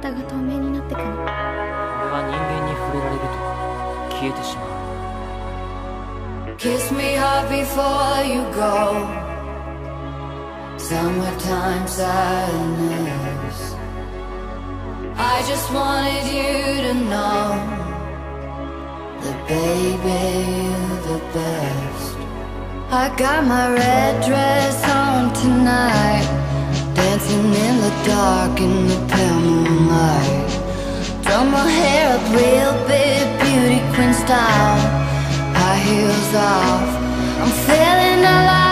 体が透明になってくの。これは人間に触れられると消えてしまう。 Kiss me hard before you go. Summertime sadness. I just wanted you to know that baby, you're the best. I got my red dress on tonight, dancing in the dark in the pale moonlight. Throw my hair up real big, beauty queen style. High heels off, I'm feeling alive.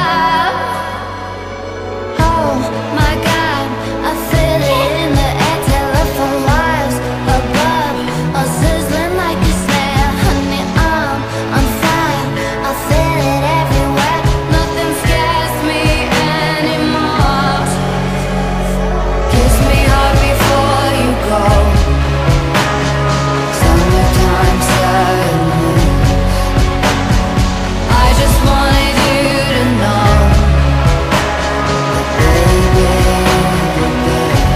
Oh my God, I feel it in the air. Telephone wires above are sizzling like a snare. Honey, I'm fine, I feel it everywhere. Nothing scares me anymore. Kiss me hard before you go. Summertime sadness. I just wanted you to know that baby, you're the best.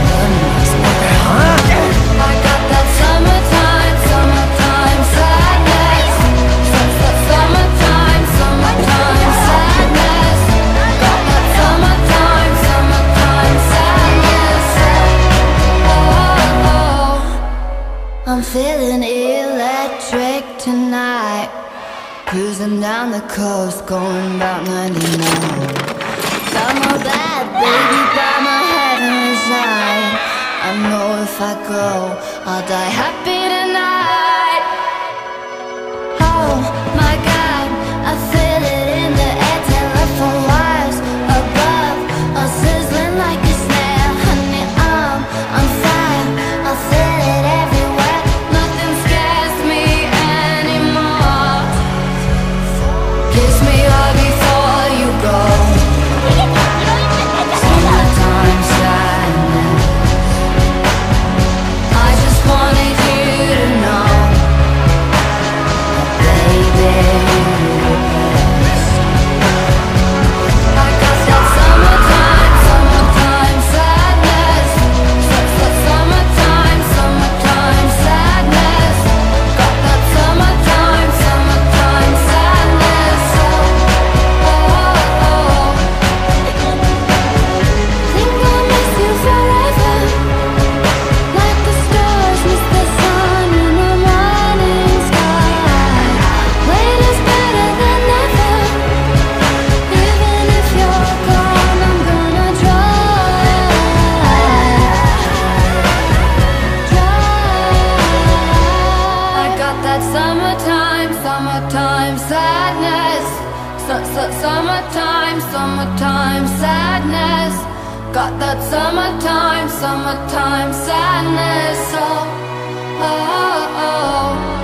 I got that summertime, summertime sadness. Since that summertime, summertime sadness. Got that summertime, summertime sadness. Oh, I'm feeling electric tonight. Cruising down the coast, going about 99. Found my bad baby by my heavenly side. I know if I go, I'll die happy tonight. Oh my God, I feel it in the air. Telephone wires above are sizzling like a snare. Honey, I'm fine, I feel it everywhere. Nothing scares me anymore. Kiss me hard before you go. Summertime sadness. I just wanted you to know that baby, you're the best. I got that summertime, summertime sadness. Since that summertime, summertime sadness. Got that summertime, summertime sadness. Oh. Think I'll miss you forever, like the stars miss the sun in the morning sky. Late is better than never, even if you're gone, I'm gonna try. I got that summertime, summertime sadness. Summertime, summertime sadness. Got that summertime, summertime sadness. Oh.